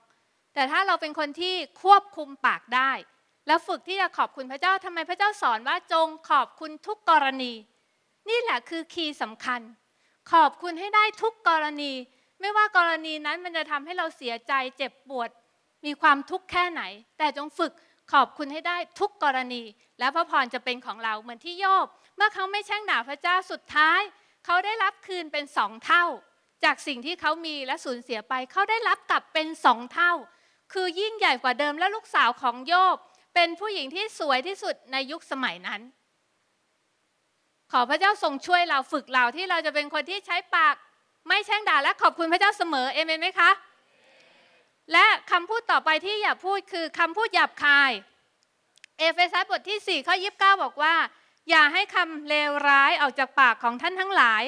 แต่ถ้าเราเป็นคนที่ควบคุมปากได้แล้วฝึกที่จะขอบคุณพระเจ้าทำไมพระเจ้าสอนว่าจงขอบคุณทุกกรณีนี่แหละคือคีย์สำคัญขอบคุณให้ได้ทุกกรณีไม่ว่ากรณีนั้นมันจะทำให้เราเสียใจเจ็บปวดมีความทุกข์แค่ไหนแต่จงฝึกขอบคุณให้ได้ทุกกรณีและพระพรจะเป็นของเราเหมือนที่โยบเมื่อเขาไม่แช่งด่าพระเจ้าสุดท้ายเขาได้รับคืนเป็น2 เท่าจากสิ่งที่เขามีและสูญเสียไปเขาได้รับกลับเป็น2 เท่าคือยิ่งใหญ่กว่าเดิมและลูกสาวของโยบเป็นผู้หญิงที่สวยที่สุดในยุคสมัยนั้นขอพระเจ้าทรงช่วยเราฝึกเราที่เราจะเป็นคนที่ใช้ปากไม่แช่งด่าและขอบคุณพระเจ้าเสมอเอเมนไหมคะและคำพูดต่อไปที่อย่าพูดคือคำพูดหยาบคายเอเฟซัสบทที่4 ข้อ 29บอกว่าอย่าให้คำเลวร้ายออกจากปากของท่านทั้งหลาย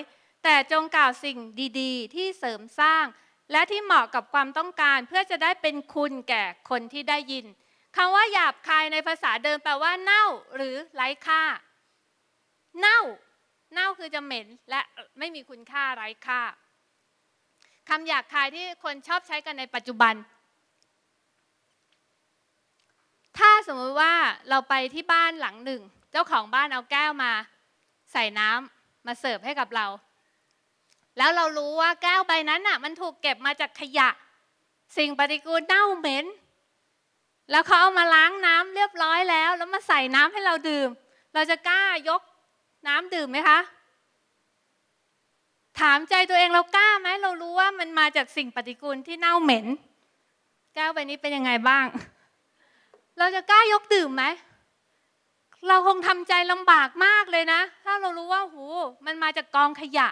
แต่จงกล่าวสิ่งดีๆที่เสริมสร้างและที่เหมาะกับความต้องการเพื่อจะได้เป็นคุณแก่คนที่ได้ยินคำว่าหยาบคายในภาษาเดิมแปลว่าเน่าหรือไร้ค่าเน่าคือจะเหม็นและไม่มีคุณค่าไร้ค่าคำหยาบคายที่คนชอบใช้กันในปัจจุบัน ถ้าสมมติว่าเราไปที่บ้านหลังหนึ่งเจ้าของบ้านเอาแก้วมาใส่น้ำมาเสิร์ฟให้กับเราแล้วเรารู้ว่าแก้วใบนั้นน่ะมันถูกเก็บมาจากขยะสิ่งปฏิกูลเน่าเหม็นแล้วเขาเอามาล้างน้ำเรียบร้อยแล้วแล้วมาใส่น้ำให้เราดื่มเราจะกล้ายกน้ำดื่มไหมคะถามใจตัวเองเรากล้าไหมเรารู้ว่ามันมาจากสิ่งปฏิกูลที่เน่าเหม็นแก้วใบนี้เป็นยังไงบ้างเราจะกล้ายกดื่มไหมเราคงทำใจลำบากมากเลยนะถ้าเรารู้ว่าหูมันมาจากกองขยะ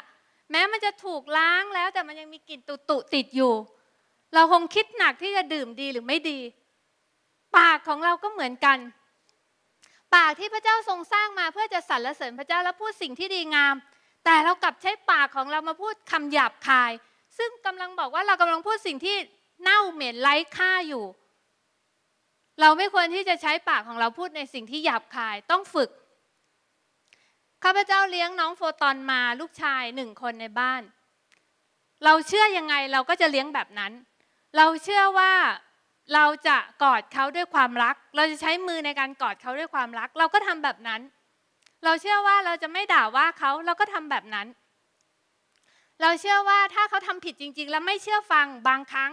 แม้มันจะถูกล้างแล้วแต่มันยังมีกลิ่นตุติดอยู่เราคงคิดหนักที่จะดื่มดีหรือไม่ดีปากของเราก็เหมือนกันปากที่พระเจ้าทรงสร้างมาเพื่อจะสรรเสริญพระเจ้าและพูดสิ่งที่ดีงามแต่เรากลับใช้ปากของเรามาพูดคำหยาบคายซึ่งกำลังบอกว่าเรากำลังพูดสิ่งที่เน่าเหม็นไร้ค่าอยู่เราไม่ควรที่จะใช้ปากของเราพูดในสิ่งที่หยาบคายต้องฝึกข้าพเจ้าเลี้ยงน้องโฟตอนมาลูกชาย1 คนในบ้านเราเชื่อยังไงเราก็จะเลี้ยงแบบนั้นเราเชื่อว่าเราจะกอดเขาด้วยความรักเราจะใช้มือในการกอดเขาด้วยความรักเราก็ทำแบบนั้นเราเชื่อว่าเราจะไม่ด่าว่าเขาเราก็ทำแบบนั้นเราเชื่อว่าถ้าเขาทำผิดจริงๆแล้วไม่เชื่อฟังบางครั้ง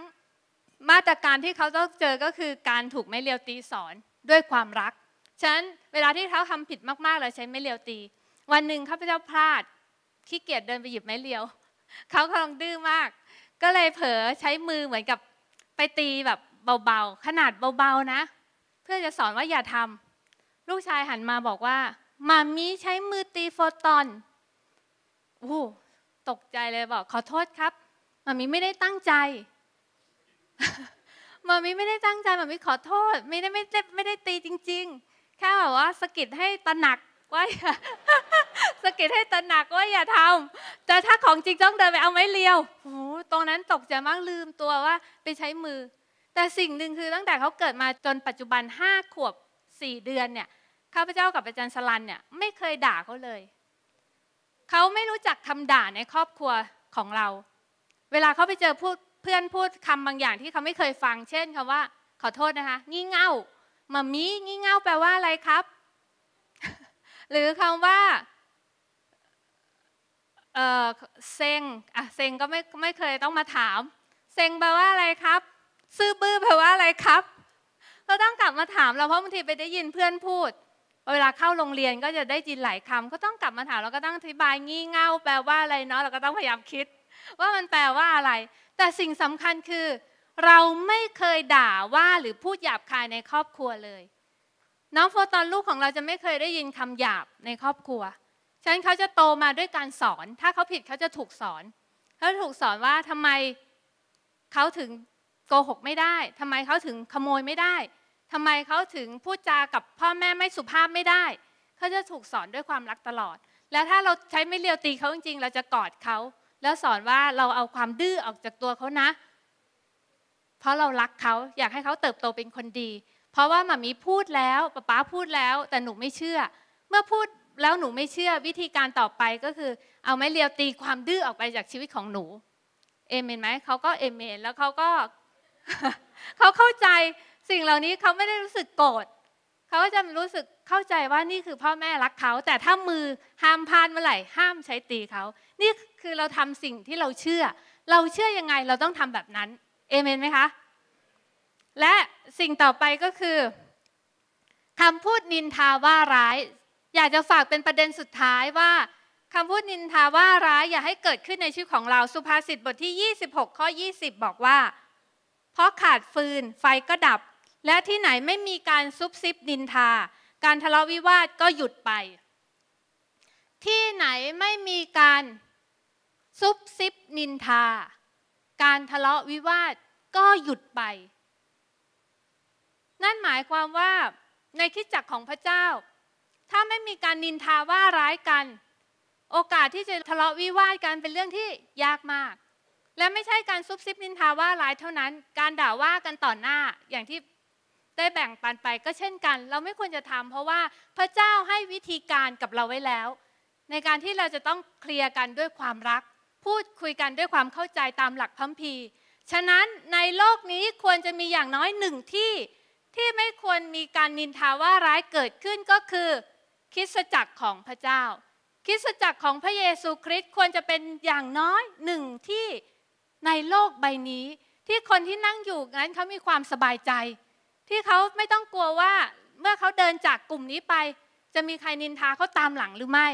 มาตรการที่เขาต้องเจอก็คือการถูกไม้เรียวตีสอนด้วยความรักฉะนั้นเวลาที่เขาทำผิดมากๆเราใช้ไม้เรียวตีวันหนึ่งข้าพเจ้าพลาดขี้เกียจเดินไปหยิบไม้เรียวเขากำลังดื้อมากก็เลยเผลอใช้มือเหมือนกับไปตีแบบเบาๆขนาดเบาๆนะเพื่อจะสอนว่าอย่าทำลูกชายหันมาบอกว่ามามีใช้มือตีโฟตอนโอ้ตกใจเลยบอกขอโทษครับมามีไม่ได้ตั้งใจมามีไม่ได้ตั้งใจมามีขอโทษไม่ได้ตีจริงๆแค่แบบว่าสะกิดให้ตระหนักว่าสะกิดให้ตระหนักว่าอย่าทำแต่ถ้าของจริงต้องเดินไปเอาไม้เรียวโอ้ตรงนั้นตกใจมากลืมตัวว่าไปใช้มือแต่สิ่งหนึ่งคือตั้งแต่เขาเกิดมาจนปัจจุบัน5 ขวบ 4 เดือนเนี่ยข้าพเจ้ากับอาจารย์สลันเนี่ยไม่เคยด่าเขาเลยเขาไม่รู้จักคำด่าในครอบครัวของเราเวลาเขาไปเจอเพื่อนพูดคำบางอย่างที่เขาไม่เคยฟังเช่นคำว่าขอโทษนะคะงี่เง่ามามีงี่เง่าแปลว่าอะไรครับ หรือคำว่าเซ็งอ่ะเซ็งก็ไม่เคยต้องมาถามเซ็งแปลว่าอะไรครับซื่อบื้อแปลว่าอะไรครับเราต้องกลับมาถามเราเพราะบางทีไปได้ยินเพื่อนพูดเวลาเข้าโรงเรียนก็จะได้ยินหลายคำก็ต้องกลับมาถามเราก็ต้องอธิบายงี่เง่าแปลว่าอะไรเนาะเราก็ต้องพยายามคิดว่ามันแปลว่าอะไรแต่สิ่งสำคัญคือเราไม่เคยด่าว่าหรือพูดหยาบคายในครอบครัวเลยน้องโฟตอนลูกของเราจะไม่เคยได้ยินคำหยาบในครอบครัวฉะนั้นเขาจะโตมาด้วยการสอนถ้าเขาผิดเขาจะถูกสอนเขาถูกสอนว่าทำไมเขาถึงโกหกไม่ได้ทำไมเขาถึงขโมยไม่ได้ทำไมเขาถึงพูดจากับพ่อแม่ไม่สุภาพไม่ได้เขาจะถูกสอนด้วยความรักตลอดแล้วถ้าเราใช้ไม้เรียวตีเขาจริงๆเราจะกอดเขาแล้วสอนว่าเราเอาความดื้อออกจากตัวเขานะเพราะเรารักเขาอยากให้เขาเติบโตเป็นคนดีเพราะว่าหม่ามีพูดแล้วป๊าพูดแล้วแต่หนูไม่เชื่อเมื่อพูดแล้วหนูไม่เชื่อวิธีการต่อไปก็คือเอาไม้เรียวตีความดื้อออกไปจากชีวิตของหนูเอเมนไหมเขาก็เอเมนแล้วเขาก็ เขาเข้าใจสิ่งเหล่านี้เขาไม่ได้รู้สึกโกรธเขาก็จะรู้สึกเข้าใจว่านี่คือพ่อแม่รักเขาแต่ถ้ามือห้ามพานเมื่อไหร่ห้ามใช้ตีเขานี่คือเราทำสิ่งที่เราเชื่อยังไงเราต้องทำแบบนั้นเอเมนไหมคะและสิ่งต่อไปก็คือคำพูดนินทาว่าร้ายอยากจะฝากเป็นประเด็นสุดท้ายว่าคำพูดนินทาว่าร้ายอย่าให้เกิดขึ้นในชีวิตของเราสุภาษิตบทที่26ข้อ20บอกว่าเพราะขาดฟืนไฟก็ดับและที่ไหนไม่มีการซุบซิบนินทาการทะเลาะวิวาทก็หยุดไปที่ไหนไม่มีการซุบซิบนินทาการทะเลาะวิวาทก็หยุดไปนั่นหมายความว่าในคริสตจักรของพระเจ้าถ้าไม่มีการนินทาว่าร้ายกันโอกาสที่จะทะเลาะวิวาทกันเป็นเรื่องที่ยากมากและไม่ใช่การซุบซิบนินทาว่าร้ายเท่านั้นการด่าว่ากันต่อหน้าอย่างที่ได้แบ่งปันไปก็เช่นกันเราไม่ควรจะทำเพราะว่าพระเจ้าให้วิธีการกับเราไว้แล้วในการที่เราจะต้องเคลียร์กันด้วยความรักพูดคุยกันด้วยความเข้าใจตามหลักพระคัมภีร์ฉะนั้นในโลกนี้ควรจะมีอย่างน้อย1ที่ ที่ไม่ควรมีการนินทาว่าร้ายเกิดขึ้นก็คือคริสตจักรของพระเจ้าคริสตจักรของพระเยซูคริสต์ควรจะเป็นอย่างน้อยหนึ่งที่ในโลกใบนี้ที่คนที่นั่งอยู่นั้นเขามีความสบายใจที่เขาไม่ต้องกลัวว่าเมื่อเขาเดินจากกลุ่มนี้ไปจะมีใครนินทาเขาตามหลังหรือไม่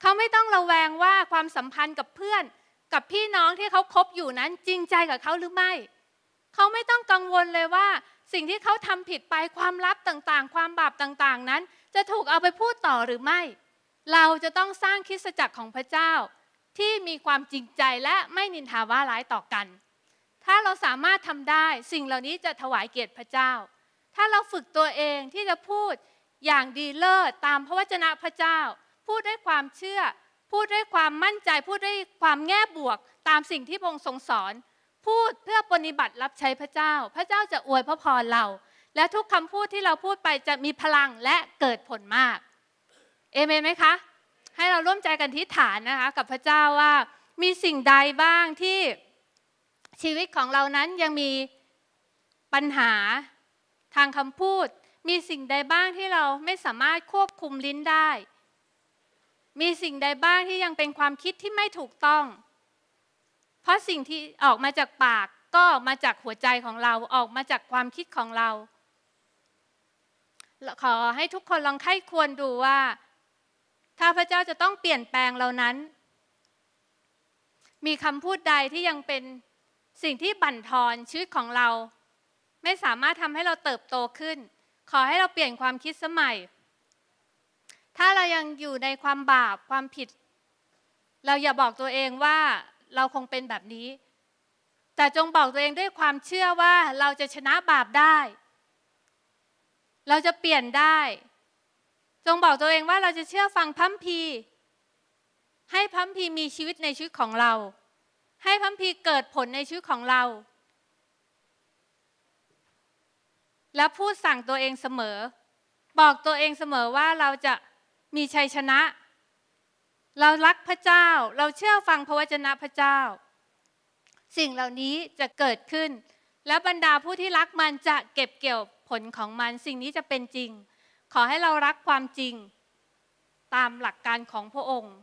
เขาไม่ต้องระแวงว่าความสัมพันธ์กับเพื่อนกับพี่น้องที่เขาคบอยู่นั้นจริงใจกับเขาหรือไม่เขาไม่ต้องกังวลเลยว่าสิ่งที่เขาทำผิดไปความลับต่างๆความบาปต่างๆนั้นจะถูกเอาไปพูดต่อหรือไม่เราจะต้องสร้างคริสตจักรของพระเจ้าที่มีความจริงใจและไม่นินทาว่าร้ายต่อกันถ้าเราสามารถทำได้สิ่งเหล่านี้จะถวายเกียรติพระเจ้าถ้าเราฝึกตัวเองที่จะพูดอย่างดีเลิศตามพระวจนะพระเจ้าพูดด้วยความเชื่อพูดด้วยความมั่นใจพูดด้วยความแง่บวกตามสิ่งที่พระองค์ทรงสอนพูดเพื่อปฏิบัติรับใช้พระเจ้าพระเจ้าจะอวยพระพรเราและทุกคำพูดที่เราพูดไปจะมีพลังและเกิดผลมากเอเมนไหมคะให้เราร่วมใจกันอธิษฐานนะคะกับพระเจ้าว่ามีสิ่งใดบ้างที่ชีวิตของเรานั้นยังมีปัญหาทางคำพูดมีสิ่งใดบ้างที่เราไม่สามารถควบคุมลิ้นได้มีสิ่งใดบ้างที่ยังเป็นความคิดที่ไม่ถูกต้องเพราะสิ่งที่ออกมาจากปากก็ออกมาจากหัวใจของเราออกมาจากความคิดของเราขอให้ทุกคนลองไข้ควรดูว่าถ้าพระเจ้าจะต้องเปลี่ยนแปลงเรานั้นมีคำพูดใดที่ยังเป็นสิ่งที่บั่นทอนชีวิตของเราไม่สามารถทำให้เราเติบโตขึ้นขอให้เราเปลี่ยนความคิดสมัยถ้าเรายังอยู่ในความบาปความผิดเราอย่าบอกตัวเองว่าเราคงเป็นแบบนี้แต่จงบอกตัวเองด้วยความเชื่อว่าเราจะชนะบาปได้เราจะเปลี่ยนได้จงบอกตัวเองว่าเราจะเชื่อฟังพระคัมภีร์ให้พระคัมภีร์มีชีวิตในชีวิตของเราให้พระคัมภีร์เกิดผลในชีวิตของเราและพูดสั่งตัวเองเสมอบอกตัวเองเสมอว่าเราจะมีชัยชนะเรารักพระเจ้าเราเชื่อฟังพระวจนะพระเจ้าสิ่งเหล่านี้จะเกิดขึ้นและบรรดาผู้ที่รักมันจะเก็บเกี่ยวผลของมันสิ่งนี้จะเป็นจริงขอให้เรารักความจริงตามหลักการของพระองค์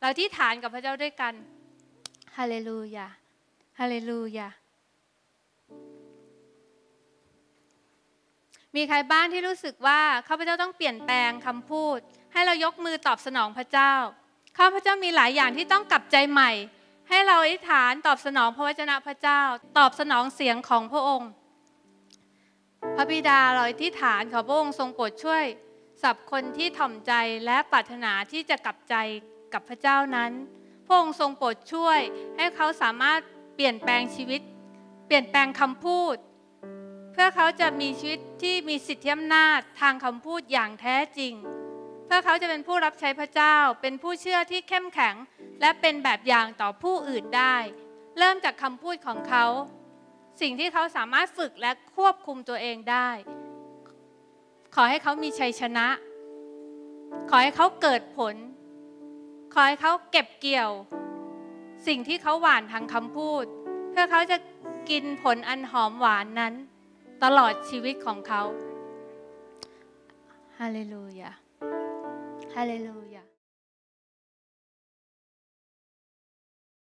เราที่ฐานกับพระเจ้าด้วยกันฮาเลลูยาฮาเลลูยามีใครบ้างที่รู้สึกว่าข้าพเจ้าต้องเปลี่ยนแปลงคำพูดให้เรายกมือตอบสนองพระเจ้าข้าพเจ้ามีหลายอย่างที่ต้องกลับใจใหม่ให้เราอธิษฐานตอบสนองพระวจนะพระเจ้าตอบสนองเสียงของพระองค์พระบิดาเราอธิษฐานขอพระองค์ทรงโปรดช่วยสับคนที่ถ่อมใจและปรารถนาที่จะกลับใจกับพระเจ้านั้นพระองค์ทรงโปรดช่วยให้เขาสามารถเปลี่ยนแปลงชีวิตเปลี่ยนแปลงคำพูดเพื่อเขาจะมีชีวิตที่มีสิทธิอำนาจทางคำพูดอย่างแท้จริงเพื่อเขาจะเป็นผู้รับใช้พระเจ้าเป็นผู้เชื่อที่เข้มแข็งและเป็นแบบอย่างต่อผู้อื่นได้เริ่มจากคำพูดของเขาสิ่งที่เขาสามารถฝึกและควบคุมตัวเองได้ขอให้เขามีชัยชนะขอให้เขาเกิดผลขอให้เขาเก็บเกี่ยวสิ่งที่เขาหว่านทางคำพูดเพื่อเขาจะกินผลอันหอมหวานนั้นตลอดชีวิตของเขาฮาเลลูยาHallelujah.